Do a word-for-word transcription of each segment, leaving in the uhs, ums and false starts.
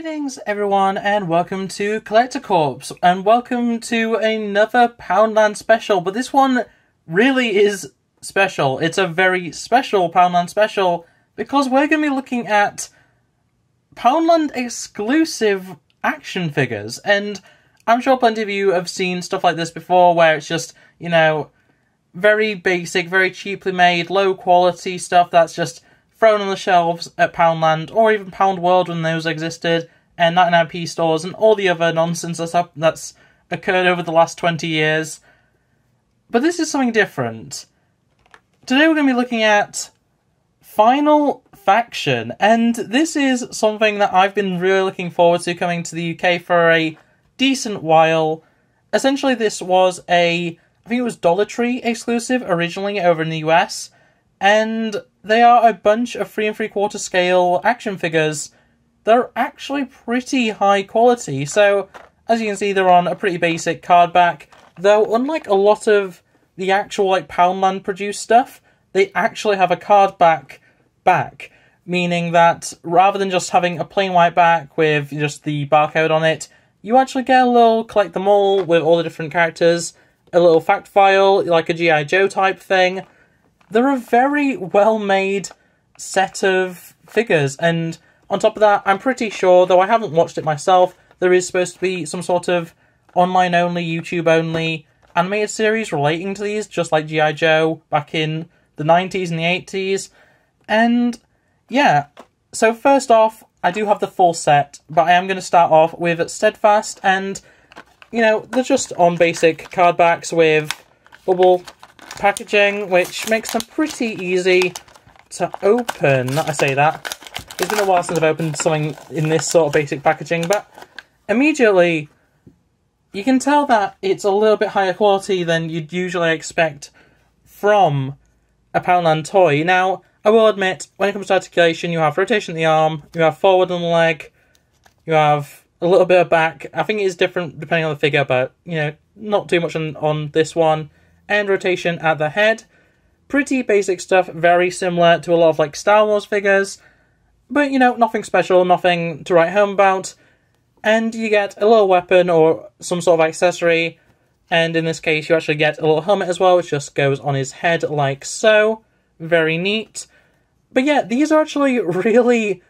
Greetings everyone and welcome to Collector Corps and welcome to another Poundland special, but this one really is special. It's a very special Poundland special because we're going to be looking at Poundland exclusive action figures, and I'm sure plenty of you have seen stuff like this before where it's just, you know, very basic, very cheaply made, low quality stuff that's just thrown on the shelves at Poundland or even Pound World when those existed, and ninety-nine p stores and all the other nonsense that's, up, that's occurred over the last twenty years. But this is something different. Today we're going to be looking at Final Faction, and this is something that I've been really looking forward to coming to the U K for a decent while. Essentially this was a, I think it was Dollar Tree exclusive originally over in the U S, and they are a bunch of three and three quarter scale action figures. They're actually pretty high quality. So, as you can see, they're on a pretty basic card back. Though, unlike a lot of the actual like Poundland produced stuff, they actually have a card back back. Meaning that rather than just having a plain white back with just the barcode on it, you actually get a little collect them all with all the different characters, a little fact file, like a G I Joe type thing. They're a very well-made set of figures, and on top of that, I'm pretty sure, though I haven't watched it myself, there is supposed to be some sort of online-only, YouTube-only animated series relating to these, just like G I Joe back in the nineties and the eighties. And, yeah, so first off, I do have the full set, but I am going to start off with Steadfast, and, you know, they're just on basic card backs with bubble packaging, which makes them pretty easy to open. I say that, it's been a while since I've opened something in this sort of basic packaging, but immediately you can tell that it's a little bit higher quality than you'd usually expect from a Poundland toy. Now, I will admit, when it comes to articulation, you have rotation of the arm, you have forward on the leg, you have a little bit of back. I think it is different depending on the figure, but, you know, not too much on, on this one. And rotation at the head. Pretty basic stuff, very similar to a lot of like Star Wars figures, but you know, nothing special, nothing to write home about. And you get a little weapon or some sort of accessory, and in this case you actually get a little helmet as well, which just goes on his head like so. Very neat. But yeah, these are actually really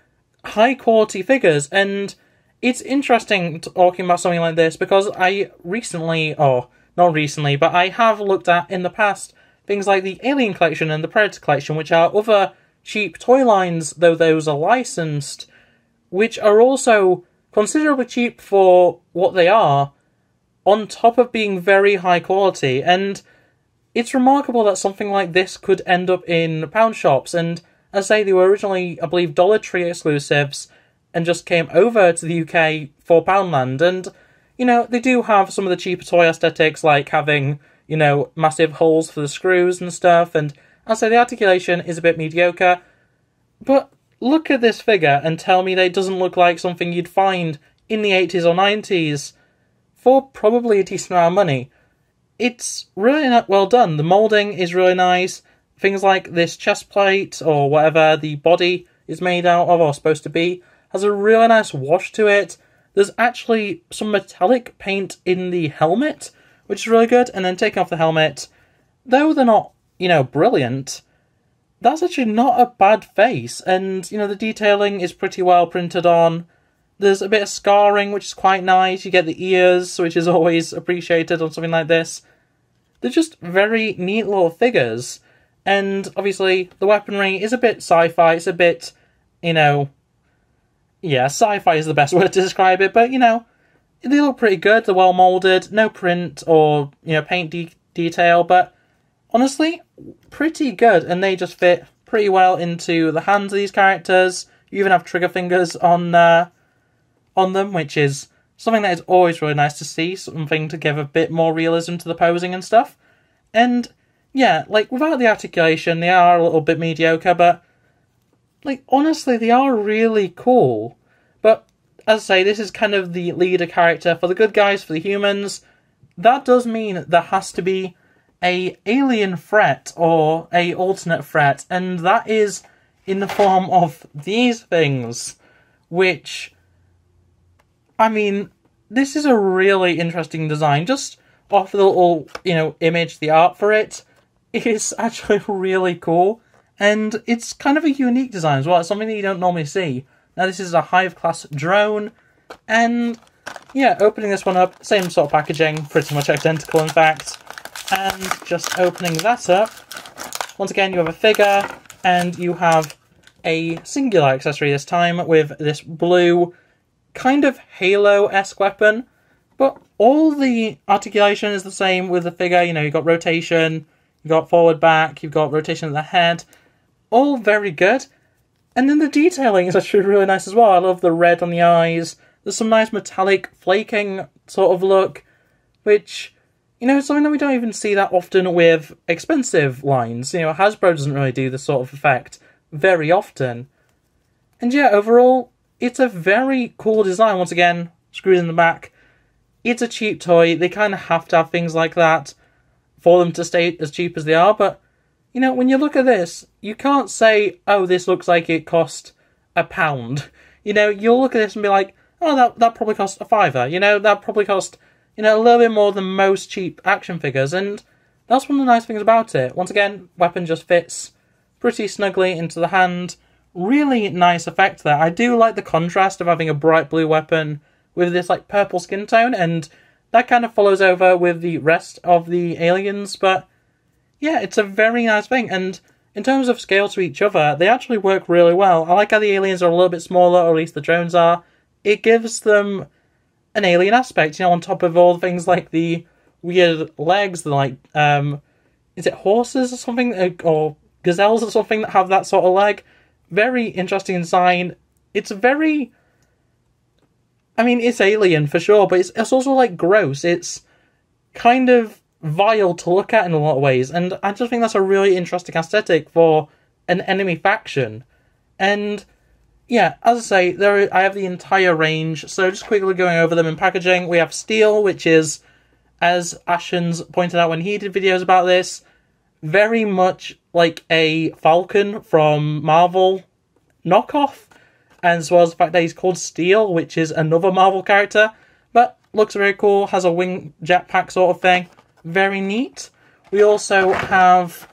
high quality figures, and it's interesting talking about something like this because I recently, or not recently, but I have looked at in the past things like the Alien Collection and the Predator Collection, which are other cheap toy lines, though those are licensed, which are also considerably cheap for what they are, on top of being very high quality. And it's remarkable that something like this could end up in pound shops, and as I say, they were originally, I believe, Dollar Tree exclusives, and just came over to the U K for Poundland, and you know, they do have some of the cheaper toy aesthetics, like having, you know, massive holes for the screws and stuff, and I'd say the articulation is a bit mediocre, but look at this figure and tell me that it doesn't look like something you'd find in the eighties or nineties for probably a decent amount of money. It's really well done, the moulding is really nice, things like this chest plate, or whatever the body is made out of, or supposed to be, has a really nice wash to it. There's actually some metallic paint in the helmet, which is really good, and then taking off the helmet, though they're not, you know, brilliant, that's actually not a bad face, and, you know, the detailing is pretty well printed on. There's a bit of scarring, which is quite nice. You get the ears, which is always appreciated on something like this. They're just very neat little figures, and obviously the weaponry is a bit sci-fi, it's a bit, you know, yeah, sci-fi is the best word to describe it, but, you know, they look pretty good, they're well moulded, no print or, you know, paint de detail, but honestly, pretty good, and they just fit pretty well into the hands of these characters. You even have trigger fingers on, uh, on them, which is something that is always really nice to see, something to give a bit more realism to the posing and stuff. And, yeah, like, without the articulation, they are a little bit mediocre, but like, honestly, they are really cool. But, as I say, this is kind of the leader character for the good guys, for the humans. That does mean there has to be a alien threat, or a alternate threat, and that is in the form of these things, which I mean, this is a really interesting design. Just off the little, you know, image, the art for it, it's actually really cool. And it's kind of a unique design as well. It's something that you don't normally see. Now, this is a Hive-class drone. And, yeah, opening this one up, same sort of packaging, pretty much identical, in fact. And just opening that up, once again, you have a figure, and you have a singular accessory this time with this blue kind of Halo-esque weapon. But all the articulation is the same with the figure. You know, you've got rotation, you've got forward back, you've got rotation of the head. All very good. And then the detailing is actually really nice as well. I love the red on the eyes. There's some nice metallic flaking sort of look, which, you know, is something that we don't even see that often with expensive lines. You know, Hasbro doesn't really do this sort of effect very often. And yeah, overall, it's a very cool design. Once again, screws in the back. It's a cheap toy. They kind of have to have things like that for them to stay as cheap as they are. But, you know, when you look at this, you can't say, oh, this looks like it cost a pound. You know, you'll look at this and be like, oh, that, that probably cost a fiver. You know, that probably cost, you know, a little bit more than most cheap action figures. And that's one of the nice things about it. Once again, weapon just fits pretty snugly into the hand. Really nice effect there. I do like the contrast of having a bright blue weapon with this, like, purple skin tone, and that kind of follows over with the rest of the aliens. But yeah, it's a very nice thing. And in terms of scale to each other, they actually work really well. I like how the aliens are a little bit smaller, or at least the drones are. It gives them an alien aspect, you know, on top of all the things like the weird legs, the, like, um, is it horses or something, or gazelles or something that have that sort of leg? Very interesting design. It's very, I mean, it's alien for sure, but it's, it's also, like, gross. It's kind of vile to look at in a lot of ways, and I just think that's a really interesting aesthetic for an enemy faction. And yeah, as I say, there are, I have the entire range, so just quickly going over them in packaging. We have Steel, which is, as Ashens pointed out when he did videos about this, very much like a Falcon from Marvel knockoff, as well as the fact that he's called Steel, which is another Marvel character, but looks very cool, has a wing jetpack sort of thing. Very neat. We also have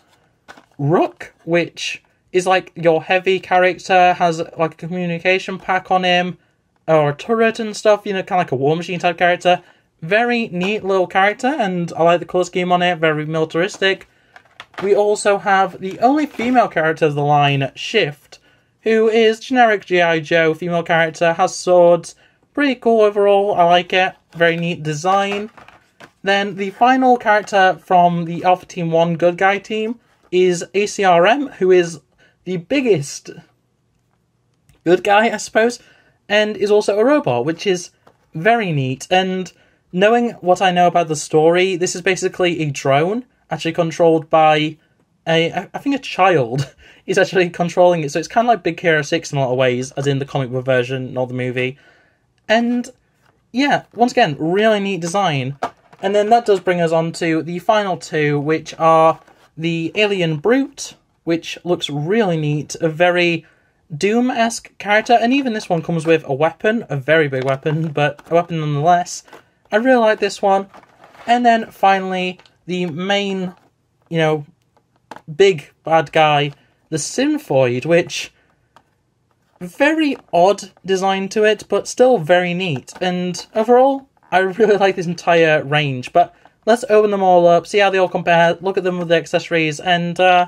Rook, which is like your heavy character, has like a communication pack on him, or a turret and stuff, you know, kind of like a War Machine type character. Very neat little character, and I like the colour scheme on it, very militaristic. We also have the only female character of the line, Shift, who is generic G I Joe female character, has swords. Pretty cool overall, I like it. Very neat design. Then the final character from the Alpha Team one good guy team is A C R M, who is the biggest good guy, I suppose, and is also a robot, which is very neat. And knowing what I know about the story, this is basically a drone, actually controlled by a, I think a child is actually controlling it. So it's kind of like Big Hero six in a lot of ways, as in the comic book version, not the movie. And yeah, once again, really neat design. And then that does bring us on to the final two, which are the Alien Brute, which looks really neat. A very Doom-esque character. And even this one comes with a weapon, a very big weapon, but a weapon nonetheless. I really like this one. And then finally, the main, you know, big bad guy, the Cenphoid, which, very odd design to it, but still very neat. And overall, I really like this entire range, but let's open them all up, see how they all compare, look at them with the accessories, and uh,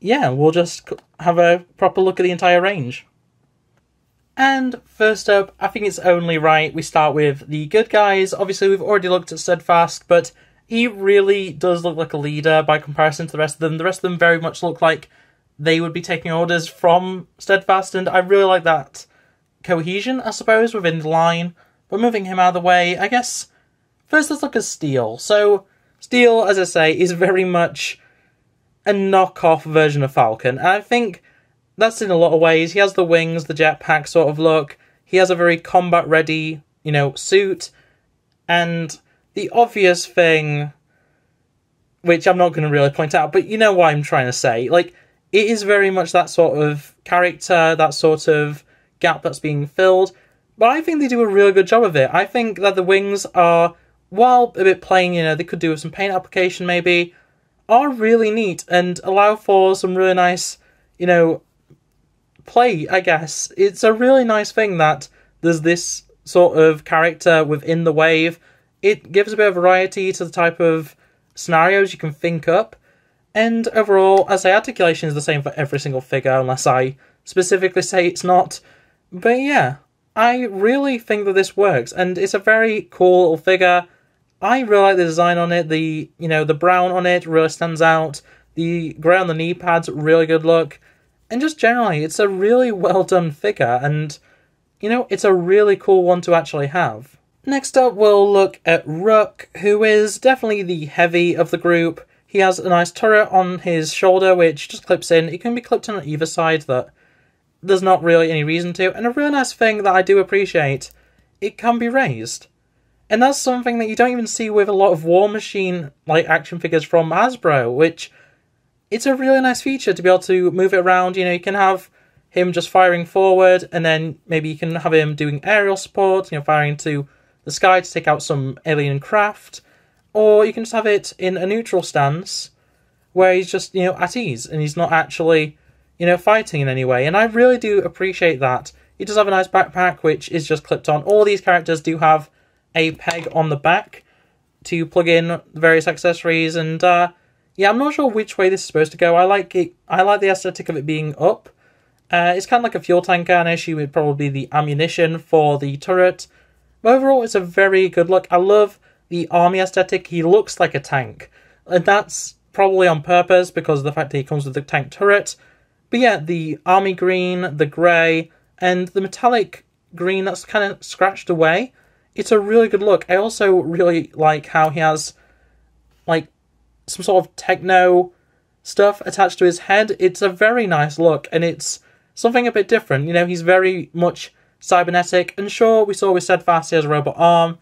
yeah, we'll just have a proper look at the entire range. And first up, I think it's only right we start with the good guys. Obviously, we've already looked at Steadfast, but he really does look like a leader by comparison to the rest of them. The rest of them very much look like they would be taking orders from Steadfast, and I really like that cohesion, I suppose, within the line. But moving him out of the way, I guess, first let's look at Steel. So, Steel, as I say, is very much a knockoff version of Falcon. And I think that's in a lot of ways. He has the wings, the jetpack sort of look. He has a very combat-ready, you know, suit. And the obvious thing, which I'm not going to really point out, but you know what I'm trying to say. Like, it is very much that sort of character, that sort of gap that's being filled. But I think they do a really good job of it. I think that the wings are, while a bit plain, you know, they could do with some paint application maybe, are really neat and allow for some really nice, you know, play, I guess. It's a really nice thing that there's this sort of character within the wave. It gives a bit of variety to the type of scenarios you can think up. And overall, I say articulation is the same for every single figure, unless I specifically say it's not. But yeah, I really think that this works, and it's a very cool little figure. I really like the design on it. The, you know, the brown on it really stands out. The grey on the knee pads, really good look. And just generally, it's a really well done figure, and, you know, it's a really cool one to actually have. Next up, we'll look at Rook, who is definitely the heavy of the group. He has a nice turret on his shoulder, which just clips in. It can be clipped in on either side, that there's not really any reason to, and a real nice thing that I do appreciate, it can be raised. And that's something that you don't even see with a lot of War Machine like action figures from Hasbro, which it's a really nice feature to be able to move it around. You know, you can have him just firing forward, and then maybe you can have him doing aerial support, you know, firing to the sky to take out some alien craft, or you can just have it in a neutral stance where he's just, you know, at ease and he's not actually, you know, fighting in any way. And I really do appreciate that. He does have a nice backpack, which is just clipped on. All these characters do have a peg on the back to plug in various accessories, and uh, yeah, I'm not sure which way this is supposed to go. I like it. I like the aesthetic of it being up. Uh, it's kind of like a fuel tank garnish. It would probably be the ammunition for the turret. But overall, it's a very good look. I love the army aesthetic. He looks like a tank, and that's probably on purpose because of the fact that he comes with the tank turret. But yeah, the army green, the grey, and the metallic green that's kind of scratched away. It's a really good look. I also really like how he has, like, some sort of techno stuff attached to his head. It's a very nice look, and it's something a bit different. You know, he's very much cybernetic, and sure, we saw with Steadfast he has a robot arm,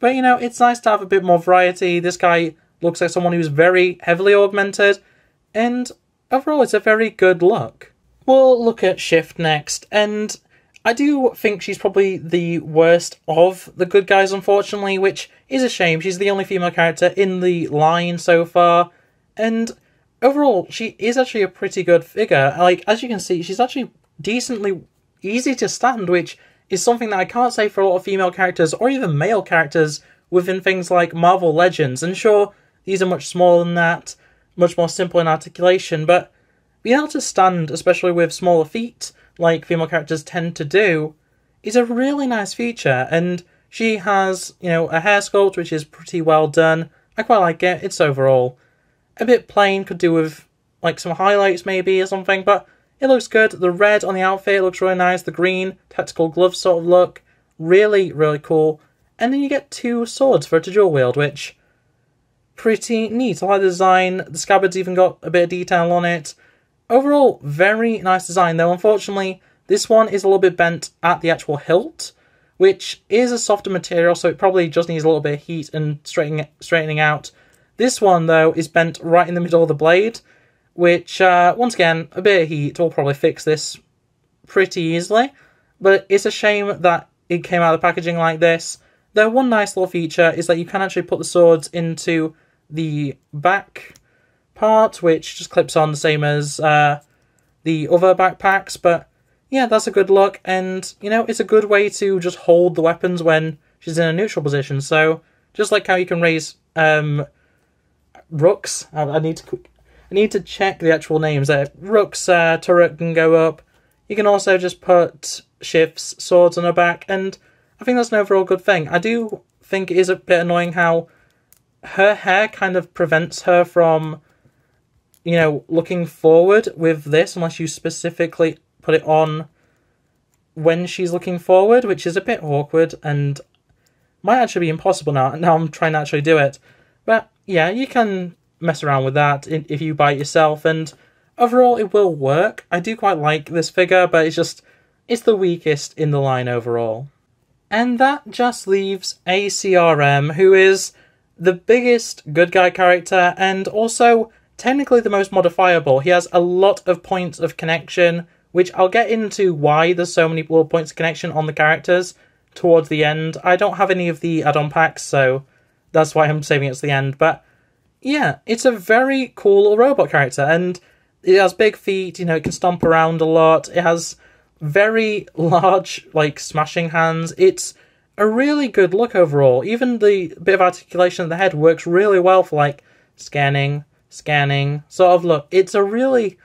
but, you know, it's nice to have a bit more variety. This guy looks like someone who's very heavily augmented, and overall, it's a very good look. We'll look at Shift next, and I do think she's probably the worst of the good guys, unfortunately, which is a shame. She's the only female character in the line so far, and overall, she is actually a pretty good figure. Like, as you can see, she's actually decently easy to stand, which is something that I can't say for a lot of female characters, or even male characters, within things like Marvel Legends. And sure, these are much smaller than that, much more simple in articulation, but being able to stand, especially with smaller feet, like female characters tend to do, is a really nice feature. And she has, you know, a hair sculpt, which is pretty well done. I quite like it. It's overall a bit plain, could do with, like, some highlights maybe or something, but it looks good. The red on the outfit looks really nice. The green, tactical glove sort of look, really, really cool. And then you get two swords for her to dual wield, which, pretty neat. I like the design. The scabbard's even got a bit of detail on it. Overall, very nice design, though. Unfortunately, this one is a little bit bent at the actual hilt, which is a softer material, so it probably just needs a little bit of heat and straightening, straightening out. This one, though, is bent right in the middle of the blade, which, uh, once again, a bit of heat will probably fix this pretty easily, but it's a shame that it came out of the packaging like this. Though one nice little feature is that you can actually put the swords into the back part, which just clips on the same as uh, the other backpacks, but yeah, that's a good look, and, you know, it's a good way to just hold the weapons when she's in a neutral position. So, just like how you can raise um, Rook's, I, I need to I need to check the actual names there. Rook's uh, turret can go up. You can also just put Shift's swords on her back, and I think that's an overall good thing. I do think it is a bit annoying how her hair kind of prevents her from, you know, looking forward with this, unless you specifically put it on when she's looking forward, which is a bit awkward and might actually be impossible now. Now I'm trying to actually do it. But yeah, you can mess around with that if you buy it yourself, and overall it will work. I do quite like this figure, but it's just, it's the weakest in the line overall. And that just leaves A C R M, who is the biggest good guy character, and also technically the most modifiable. He has a lot of points of connection, which I'll get into why there's so many little points of connection on the characters. towards the end. I don't have any of the add-on packs, so that's why I'm saving it to the end. But yeah, it's a very cool little robot character, and it has big feet, you know, it can stomp around a lot. It has very large, like, smashing hands. It's a really good look overall. Even the bit of articulation of the head works really well for, like, scanning, scanning sort of look. It's a really,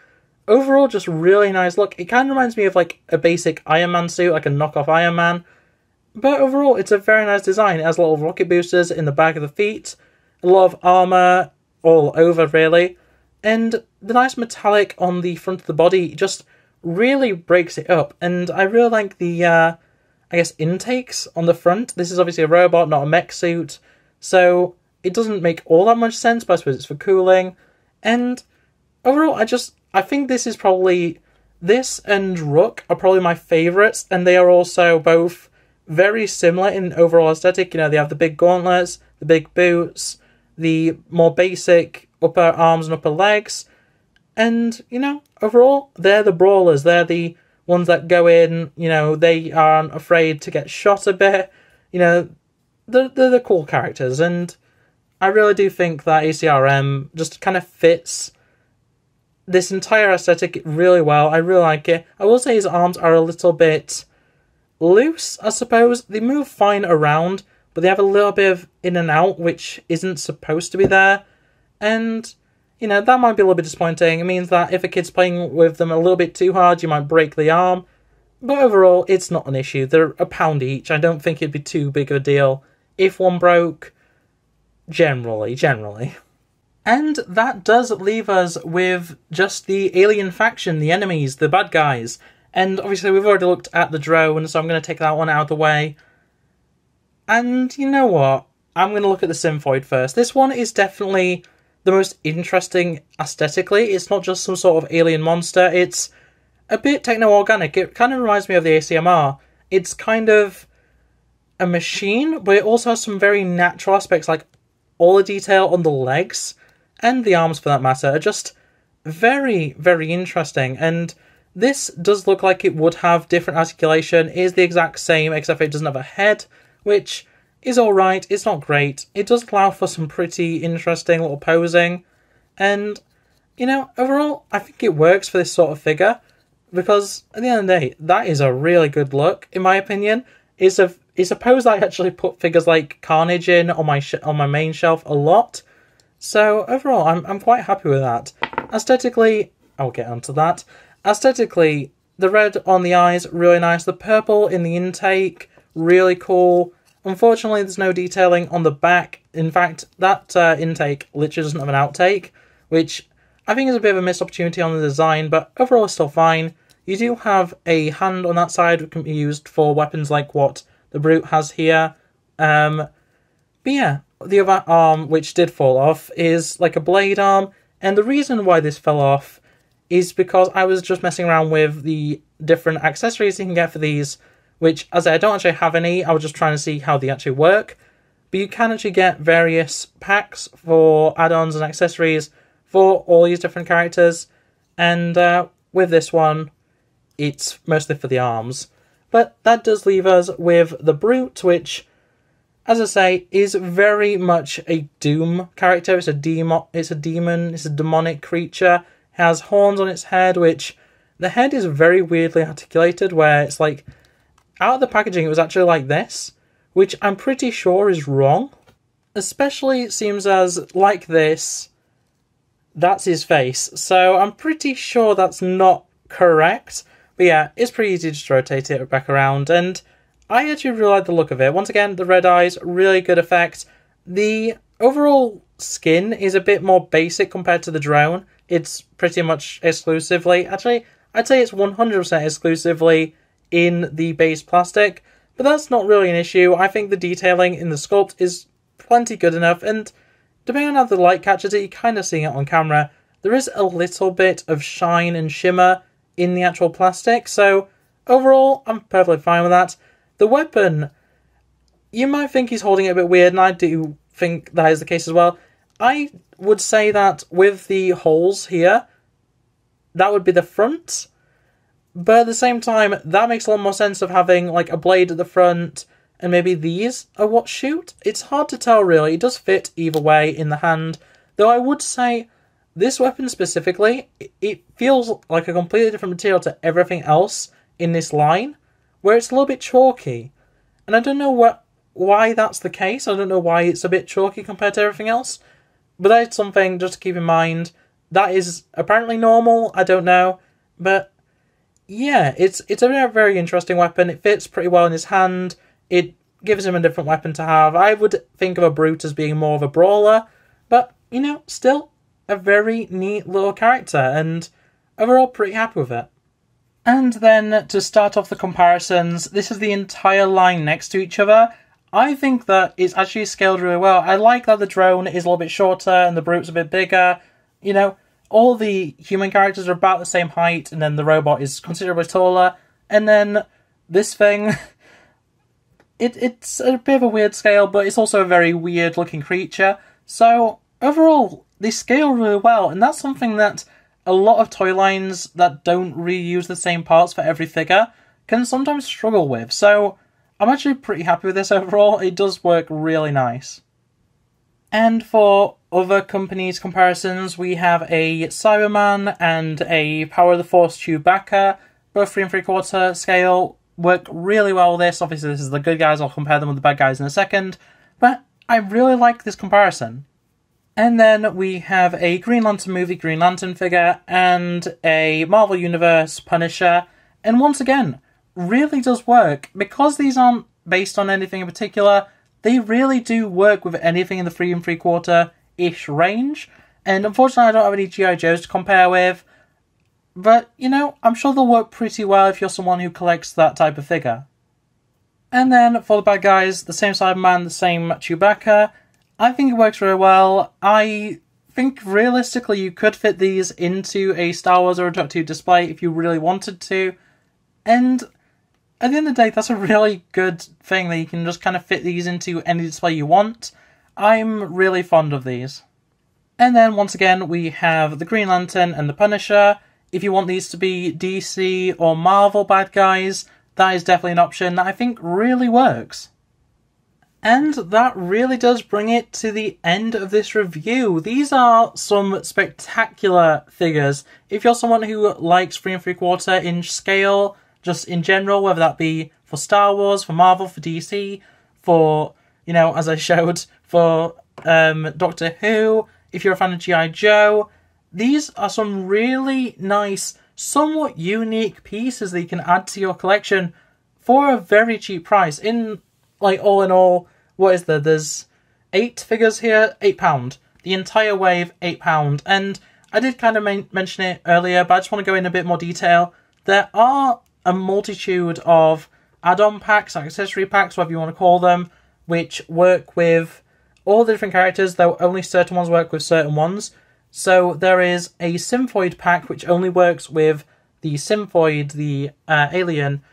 overall, just really nice look. It kind of reminds me of, like, a basic Iron Man suit, like a knockoff Iron Man. But overall, it's a very nice design. It has a lot of rocket boosters in the back of the feet, a lot of armor all over, really. And the nice metallic on the front of the body just really breaks it up. And I really like the, uh, I guess, intakes on the front. This is obviously a robot, not a mech suit, so it doesn't make all that much sense, but I suppose it's for cooling. And overall, I just, I think this is probably, this and Rook are probably my favourites, and they are also both very similar in overall aesthetic. You know, they have the big gauntlets, the big boots, the more basic upper arms and upper legs, and, you know, overall, they're the brawlers, they're the ones that go in, you know, they aren't afraid to get shot a bit, you know, they're, they're the cool characters, and I really do think that A C R M just kind of fits this entire aesthetic really well. I really like it. I will say his arms are a little bit loose, I suppose. They move fine around, but they have a little bit of in and out, which isn't supposed to be there. And, you know, that might be a little bit disappointing. It means that if a kid's playing with them a little bit too hard, you might break the arm. But overall, it's not an issue. They're a pound each. I don't think it'd be too big of a deal if one broke. Generally, generally. And that does leave us with just the alien faction, the enemies, the bad guys. And obviously we've already looked at the drone, so I'm going to take that one out of the way. And you know what? I'm going to look at the Symphoid first. This one is definitely the most interesting aesthetically. It's not just some sort of alien monster. It's a bit techno-organic. It kind of reminds me of the A C M R. It's kind of a machine, but it also has some very natural aspects, like all the detail on the legs and the arms, for that matter, are just very, very interesting. And this does look like it would have different articulation. It is the exact same, except it doesn't have a head, which is alright. It's not great. It does allow for some pretty interesting little posing. And, you know, overall, I think it works for this sort of figure, because at the end of the day, that is a really good look, in my opinion. It's a It's a pose I actually put figures like Carnage in on my sh on my main shelf a lot. So overall, I'm I'm quite happy with that. Aesthetically, I'll get onto that. Aesthetically, the red on the eyes, really nice. The purple in the intake, really cool. Unfortunately, there's no detailing on the back. In fact, that uh, intake literally doesn't have an outtake, which I think is a bit of a missed opportunity on the design, but overall it's still fine. You do have a hand on that side which can be used for weapons like what the Brute has here, um, but yeah, the other arm, which did fall off, is like a blade arm, and the reason why this fell off is because I was just messing around with the different accessories you can get for these, which, as I said, I don't actually have any. I was just trying to see how they actually work, but you can actually get various packs for add-ons and accessories for all these different characters, and uh, with this one, it's mostly for the arms. But that does leave us with the Brute, which, as I say, is very much a Doom character. It's a demo it's a demon, it's a demonic creature. It has horns on its head, which the head is very weirdly articulated, where it's like, out of the packaging it was actually like this, which I'm pretty sure is wrong. Especially it seems as, like this, that's his face. So I'm pretty sure that's not correct. But yeah, it's pretty easy to just rotate it back around, and I actually really like the look of it. Once again, the red eyes, really good effect. The overall skin is a bit more basic compared to the drone. It's pretty much exclusively, actually, I'd say it's one hundred percent exclusively in the base plastic, but that's not really an issue. I think the detailing in the sculpt is plenty good enough, and depending on how the light catches it, you're kind of seeing it on camera. There is a little bit of shine and shimmer in the actual plastic, so overall I'm perfectly fine with that. The weapon, you might think he's holding it a bit weird, and I do think that is the case as well. I would say that with the holes here, that would be the front, but at the same time, that makes a lot more sense of having like a blade at the front, and maybe these are what shoot? It's hard to tell, really. It does fit either way in the hand, though I would say this weapon specifically, it feels like a completely different material to everything else in this line, where it's a little bit chalky. And I don't know what, why that's the case. I don't know why it's a bit chalky compared to everything else, but that's something just to keep in mind. That is apparently normal, I don't know, but yeah, it's it's a very interesting weapon. It fits pretty well in his hand. It gives him a different weapon to have. I would think of a Brute as being more of a brawler, but, you know, still a very neat little character, and overall pretty happy with it. And then, to start off the comparisons, this is the entire line next to each other. I think that it's actually scaled really well. I like that the drone is a little bit shorter and the Brute's a bit bigger. You know, all the human characters are about the same height, and then the robot is considerably taller. And then this thing, it it's a bit of a weird scale, but it's also a very weird-looking creature. So, overall, they scale really well, and that's something that a lot of toy lines that don't reuse the same parts for every figure can sometimes struggle with. So, I'm actually pretty happy with this overall. It does work really nice. And for other companies' comparisons, we have a Cyberman and a Power of the Force Chewbacca, both three and three quarter scale, work really well with this. Obviously, this is the good guys. I'll compare them with the bad guys in a second, but I really like this comparison. And then we have a Green Lantern movie Green Lantern figure and a Marvel Universe Punisher, and once again, really does work. Because these aren't based on anything in particular, they really do work with anything in the three and three quarter-ish range, and unfortunately I don't have any G I Joes to compare with, but, you know, I'm sure they'll work pretty well if you're someone who collects that type of figure. And then, for the bad guys, the same Cyberman, the same Chewbacca. I think it works really well. I think realistically you could fit these into a Star Wars or a Doctor Who display if you really wanted to. And at the end of the day, that's a really good thing that you can just kind of fit these into any display you want. I'm really fond of these. And then once again, we have the Green Lantern and the Punisher. If you want these to be D C or Marvel bad guys, that is definitely an option that I think really works. And that really does bring it to the end of this review. These are some spectacular figures. If you're someone who likes three and three quarter inch scale, just in general, whether that be for Star Wars, for Marvel, for D C, for, you know, as I showed, for um, Doctor Who, if you're a fan of G I Joe, these are some really nice, somewhat unique pieces that you can add to your collection for a very cheap price. In, like, all in all, what is there? There's eight figures here, eight pound. The entire wave, eight pound. And I did kind of men mention it earlier, but I just want to go in a bit more detail. There are a multitude of add-on packs, accessory packs, whatever you want to call them, which work with all the different characters, though only certain ones work with certain ones. So there is a Symphoid pack, which only works with the Symphoid, the uh, alien,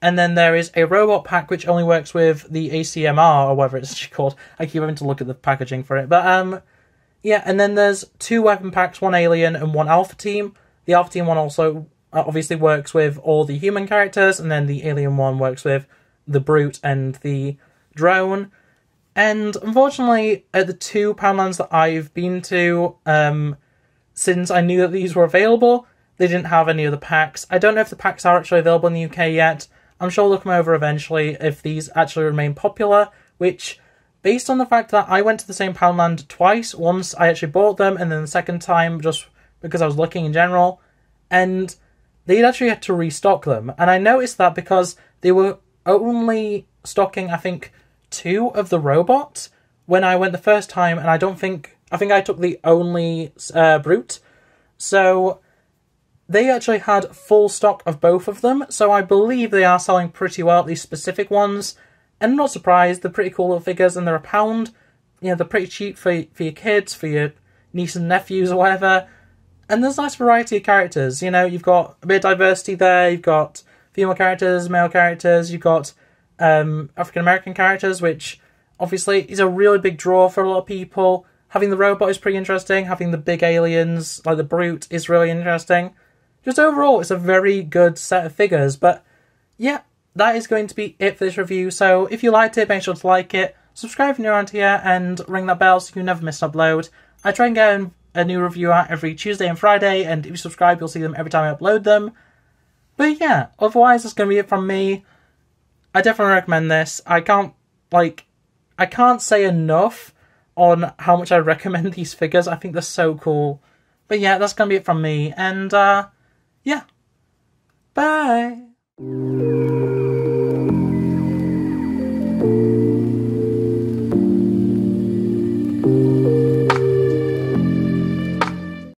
and then there is a robot pack, which only works with the A C M R, or whatever it's called. I keep having to look at the packaging for it. But, um, yeah, and then there's two weapon packs, one alien and one alpha team. The alpha team one also obviously works with all the human characters, and then the alien one works with the Brute and the drone. And unfortunately, at the two Poundlands that I've been to, um, since I knew that these were available, they didn't have any of the packs. I don't know if the packs are actually available in the U K yet. I'm sure they'll come over eventually if these actually remain popular, which, based on the fact that I went to the same Poundland twice, once I actually bought them, and then the second time just because I was looking in general, and they'd actually had to restock them. And I noticed that because they were only stocking, I think, two of the robots when I went the first time, and I don't think, I think I took the only uh, Brute. So they actually had full stock of both of them, so I believe they are selling pretty well, at least specific ones. And I'm not surprised, they're pretty cool little figures, and they're a pound. You know, they're pretty cheap for, for your kids, for your nieces and nephews or whatever. And there's a nice variety of characters. You know, you've got a bit of diversity there, you've got female characters, male characters, you've got um, African-American characters, which obviously is a really big draw for a lot of people. Having the robot is pretty interesting, having the big aliens, like the Brute, is really interesting. Just overall, it's a very good set of figures, but yeah, that is going to be it for this review, so if you liked it, make sure to like it, subscribe if you're around here, and ring that bell so you never miss an upload. I try and get a new review out every Tuesday and Friday, and if you subscribe, you'll see them every time I upload them. But yeah, otherwise, that's going to be it from me. I definitely recommend this. I can't, like, I can't say enough on how much I recommend these figures. I think they're so cool. But yeah, that's going to be it from me, and, uh, yeah. Bye!